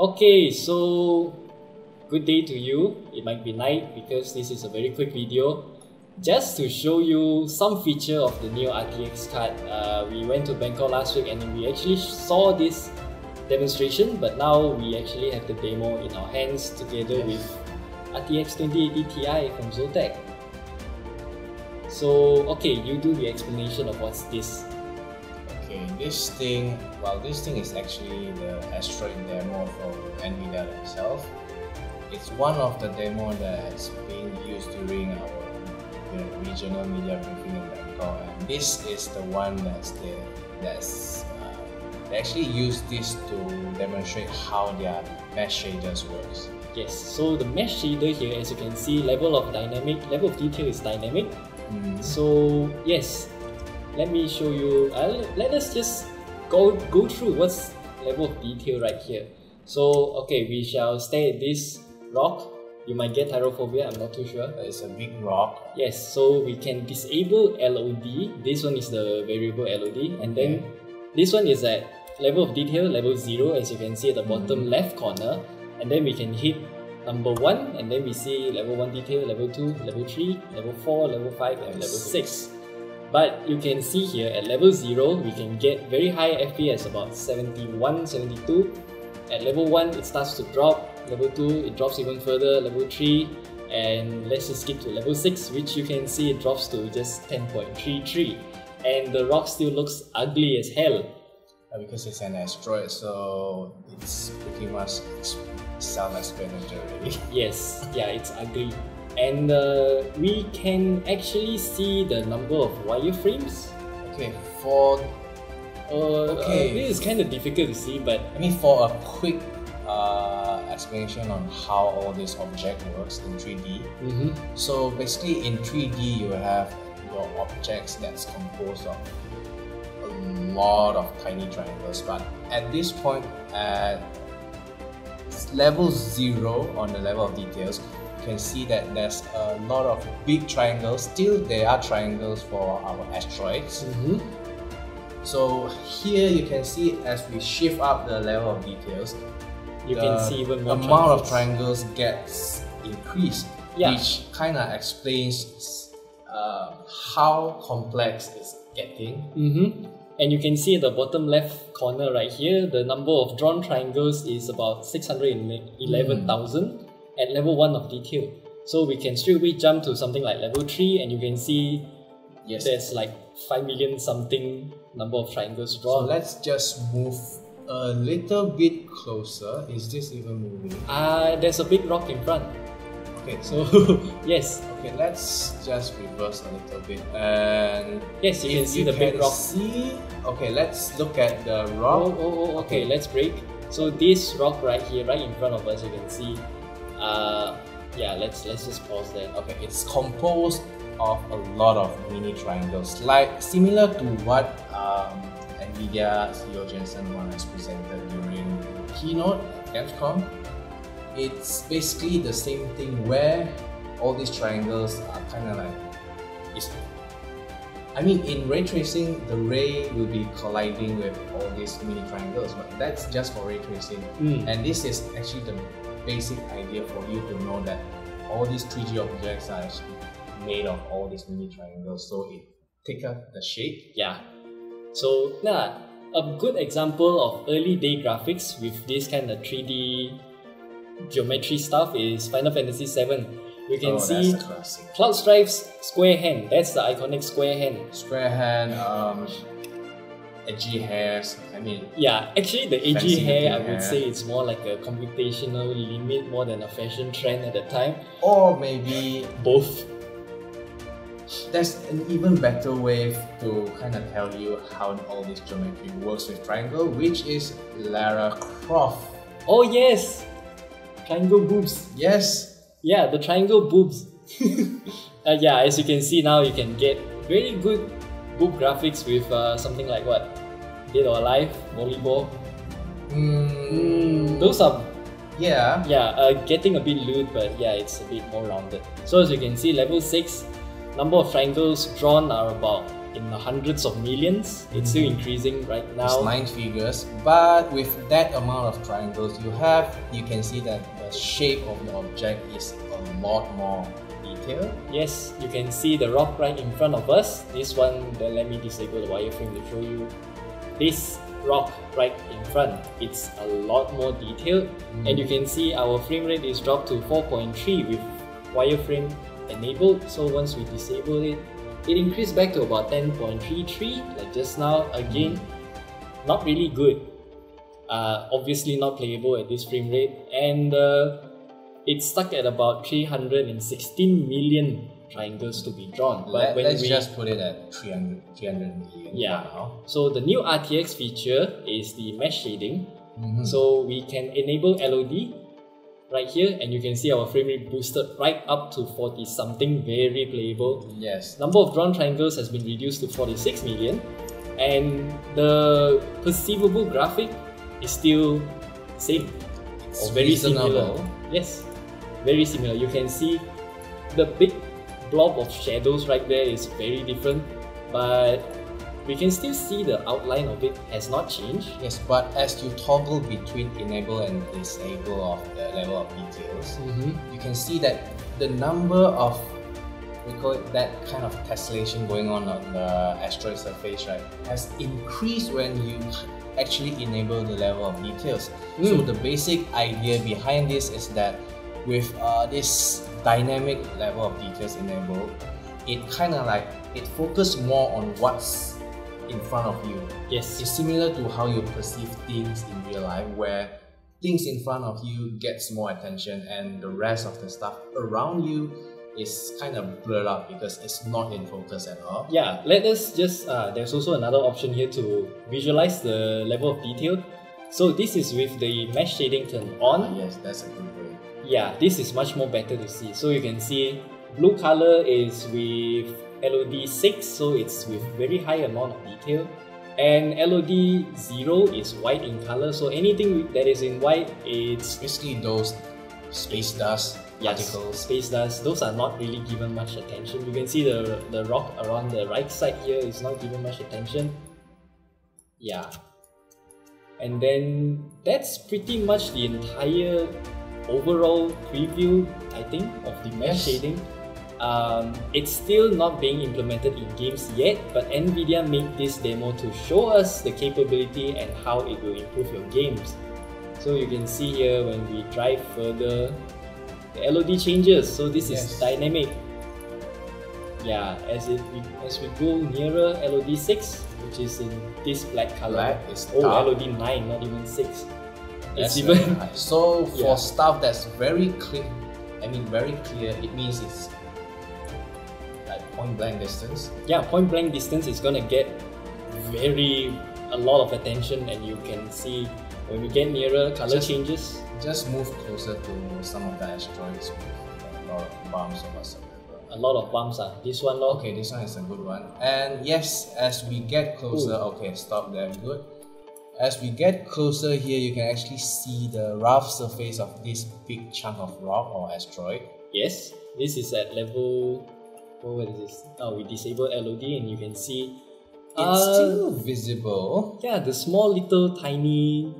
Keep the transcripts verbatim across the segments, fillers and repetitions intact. Okay, so good day to you. It might be night because this is a very quick video. Just to show you some feature of the new R T X card. Uh, we went to Bangkok last week and we actually saw this demonstration, but now we actually have the demo in our hands together yes. with R T X twenty eighty Ti from Zotac. So, okay, you do the explanation of what's this. Okay, this thing, well, this thing is actually the Asteroid demo from NVIDIA itself. It's one of the demo that has been used during our the regional media briefing in Bangkok, and this is the one that's the that's uh, they actually use this to demonstrate how their mesh shaders works. Yes, so the mesh shader here, as you can see, level of dynamic, level of detail is dynamic. Mm. So yes, let me show you. I'll, let us just go go through what's level of detail right here. So okay, we shall stay at this rock. You might get thyrophobia, I'm not too sure. It's a big rock. Yes, so we can disable L O D. This one is the variable L O D. And then okay. this one is at level of detail, level zero, as you can see at the bottom mm. left corner. And then we can hit number one, and then we see level one detail, level two, level three, level four, level five, and level six. But you can see here at level zero, we can get very high F P S, about seventy-one, seventy-two. At level one, it starts to drop. Level two, it drops even further. Level three, and let's just skip to level six, which you can see it drops to just ten point three three, and the rock still looks ugly as hell. Because it's an asteroid, so it's pretty much self-explanatory. Yes, yeah, it's ugly. And uh, we can actually see the number of wireframes. Okay, for... Uh, okay. Uh, this is kind of difficult to see, but... I mean, for a quick... Uh, explanation on how all this object works in three D. Mm-hmm. So basically in three D you have your objects that's composed of a lot of tiny triangles, but at this point at level zero on the level of details you can see that there's a lot of big triangles. Still they are triangles for our asteroids. Mm-hmm. So here you can see as we shift up the level of details, you the can see even more amount triangles. of triangles gets increased, yeah. which kind of explains uh, how complex it's getting. Mm-hmm. And you can see at the bottom left corner right here, the number of drawn triangles is about six hundred eleven thousand mm. at level one of detail. So we can straight away jump to something like level three, and you can see yes. there's like five million something number of triangles drawn. So let's just move a little bit closer. Is this even moving? Uh, there's a big rock in front. Okay, so yes. Okay, let's just reverse a little bit. And yes, you can see you the can big rock. See... Okay, let's look at the rock. Oh, oh, oh okay. okay, let's break. So this rock right here, right in front of us, you can see. Uh, yeah, let's let's just pause there. Okay, it's composed of a lot of mini triangles, like similar to what. Um, NVIDIA C E O Jensen Huang has presented during the keynote at Gamescom. It's basically the same thing where all these triangles are kind of like... It's, I mean, in ray tracing, the ray will be colliding with all these mini triangles, but that's just for ray tracing. Mm. And this is actually the basic idea for you to know that all these three D objects are actually made of all these mini triangles, so it takes up the shape. Yeah. So, yeah, a good example of early day graphics with this kind of three D geometry stuff is Final Fantasy seven. You can oh, see Cloud Strife's square hand. That's the iconic square hand. Square hand, um, edgy hairs. I mean, yeah, actually the edgy hair, I would hair. say it's more like a computational limit more than a fashion trend at the time. Or maybe both. There's an even better way to kind of tell you how all this geometry works with triangle, which is Lara Croft. Oh yes! Triangle boobs. Yes! Yeah, the triangle boobs. uh, yeah, as you can see now, you can get very good boob graphics with uh, something like what? Dead or Alive, volleyball. Mm. Mm, those are... Yeah. Yeah, uh, getting a bit lewd, but yeah, it's a bit more rounded. So as you can see, level six, number of triangles drawn are about in the hundreds of millions. It's still increasing right now. It's nine figures, but with that amount of triangles you have, you can see that the shape of the object is a lot more detailed. Yes, you can see the rock right in front of us. This one, then let me disable the wireframe to show you. This rock right in front, it's a lot more detailed, mm. and you can see our frame rate is dropped to four point three with wireframe enabled. So once we disable it, it increased back to about ten point three three like just now. Again, mm. not really good, uh, obviously not playable at this frame rate, and uh, it's stuck at about three hundred sixteen million triangles to be drawn. But Let, when let's we, just put it at three hundred million. Yeah. Now. So the new R T X feature is the mesh shading. Mm-hmm. So we can enable L O D right here, and you can see our frame rate boosted right up to forty something, very playable. Yes. Number of drawn triangles has been reduced to forty-six million, and the perceivable graphic is still same. It's or very similar. Yes, very similar. You can see the big blob of shadows right there is very different, but we can still see the outline of it has not changed. Yes, but as you toggle between enable and disable of the level of details, mm-hmm. you can see that the number of, we call it that kind of tessellation going on on the asteroid surface, right, has increased when you actually enable the level of details. Mm. So the basic idea behind this is that with uh, this dynamic level of details enabled, it kind of like, it focuses more on what's in front of you. Yes. It's similar to how you perceive things in real life, where things in front of you gets more attention and the rest of the stuff around you is kind of blurred out because it's not in focus at all. Yeah, let us just, uh, there's also another option here to visualize the level of detail. So this is with the mesh shading turned on. Yes, that's a good way. Yeah, this is much more better to see. So you can see blue color is with L O D six, so it's with very high amount of detail, and L O D zero is white in color, so anything that is in white, it's basically those space dust particles. Yes, space dust, those are not really given much attention. You can see the, the rock around the right side here is not given much attention. Yeah, and then that's pretty much the entire overall preview, I think, of the mesh shading. Um, it's still not being implemented in games yet, but NVIDIA made this demo to show us the capability and how it will improve your games. So you can see here when we drive further, the L O D changes. So this yes. is dynamic. Yeah, as it we, as we go nearer L O D six, which is in this black color. Black is oh, up. L O D nine, not even six. That's it's even high. So for yeah. stuff that's very clear, I mean very clear, it means it's like point blank distance. Yeah, point blank distance is gonna get very a lot of attention, and you can see when we get nearer, color just, changes. Just move closer to some of the asteroids with a lot of bumps or whatsoever. A lot of bumps, ah. This one, no? Okay, this one is a good one. And yes, as we get closer, Ooh. okay, stop there, good. As we get closer here, you can actually see the rough surface of this big chunk of rock or asteroid. Yes, this is at level... Oh, what is this? Oh, we disabled L O D and you can see... It's uh, still visible. Yeah, the small little tiny...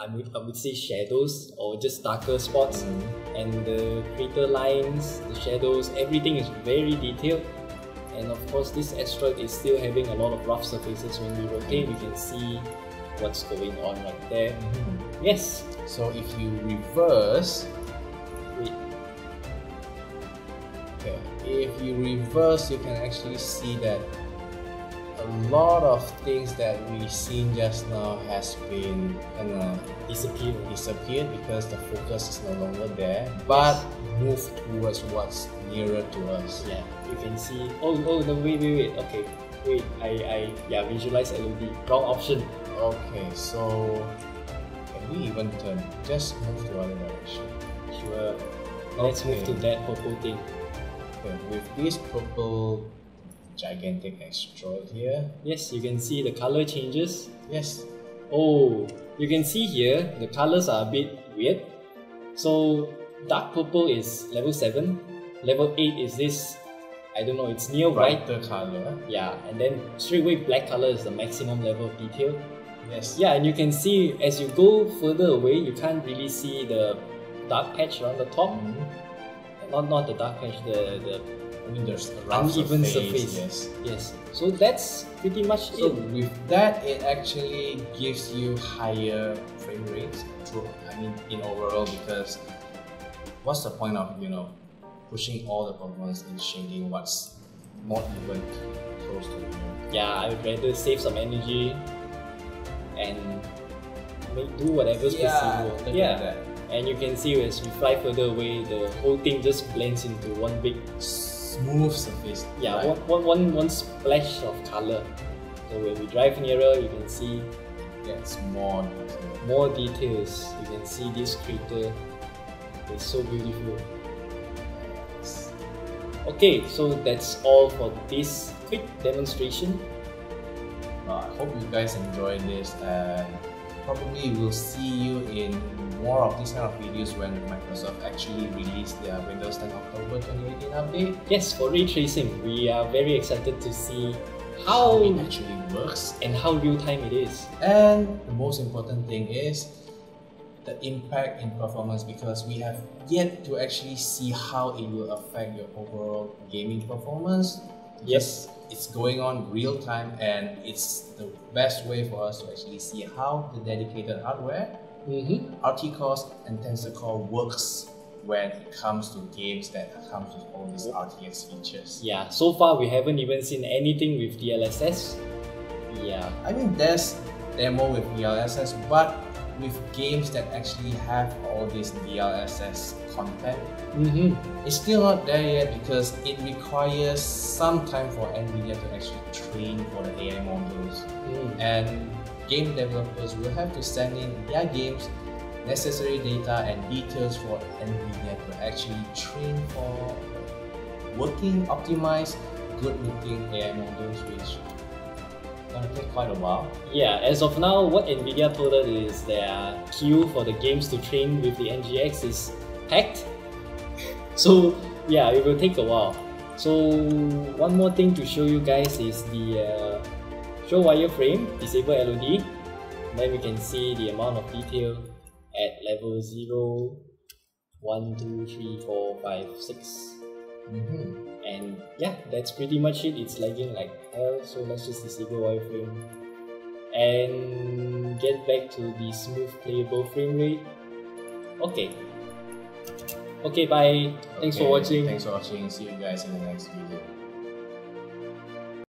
I would, I would say shadows or just darker spots. Mm-hmm. And the crater lines, the shadows, everything is very detailed. And of course, this asteroid is still having a lot of rough surfaces. When we rotate, we can see what's going on right there. Mm-hmm. Yes. So if you reverse, wait. Okay. If you reverse, you can actually see that a lot of things that we've seen just now has been uh, disappeared. Disappeared because the focus is no longer there. But yes. move towards what's nearer to us. Yeah. You can see. Oh, oh, no, wait, wait, wait. Okay. Wait. I, I, yeah. Visualize L O D. Wrong option. Okay, so can we even turn? Just move to the other direction. Sure. Let's okay. move to that purple thing. Okay, with this purple gigantic asteroid here. Yes, you can see the color changes. Yes. Oh, you can see here the colors are a bit weird. So dark purple is level seven. Level eight is this I don't know, it's near white. Brighter color. Yeah, and then straight away black color is the maximum level of detail. Yes. Yeah, and you can see as you go further away, you can't really see the dark patch around the top. Mm-hmm. Not not the dark patch, the the I mean, there's uneven surface. surface. Yes. Yes. So that's pretty much so it. So with that, it actually gives you higher frame rates. True. I mean, in overall, because what's the point of you know pushing all the performance in shading what's not even close to you? Yeah, I would rather save some energy and do whatever's yeah, possible. Yeah, that. And you can see as we fly further away, the whole thing just blends into one big smooth surface. Yeah, right? one, one, one, one splash of color. So when we drive nearer, you can see that's more detail. more details. You can see this crater. It's so beautiful. Yes. Okay, so that's all for this quick demonstration. I hope you guys enjoyed this, and probably we'll see you in more of these kind of videos when Microsoft actually released their Windows ten October twenty eighteen update. Yes, for ray tracing, we are very excited to see how, how it actually works and how real time it is. And the most important thing is the impact in performance, because we have yet to actually see how it will affect your overall gaming performance. Yes. It's going on real time, and it's the best way for us to actually see how the dedicated hardware, mm-hmm. R T Cores and Tensor Core works when it comes to games that comes with all these R T X features. Yeah, so far we haven't even seen anything with D L S S. Yeah. I mean, there's demo with D L S S, but with games that actually have all this D L S S content, mm-hmm. it's still not there yet, because it requires some time for NVIDIA to actually train for the A I models, mm. and game developers will have to send in their games necessary data and details for NVIDIA to actually train for working, optimized, good-looking A I models, which gonna take quite a while. Yeah, as of now, what NVIDIA told us is their queue for the games to train with the N G X is packed. So yeah, it will take a while. So one more thing to show you guys is the uh, show wireframe, disable L O D. And then we can see the amount of detail at level zero, one, two, three, four, five, six. Mm-hmm. And yeah, that's pretty much it. It's lagging like hell, so let's just disable wireframe and get back to the smooth playable frame rate. Okay. Okay, bye. Okay. Thanks for watching. Thanks for watching. See you guys in the next video.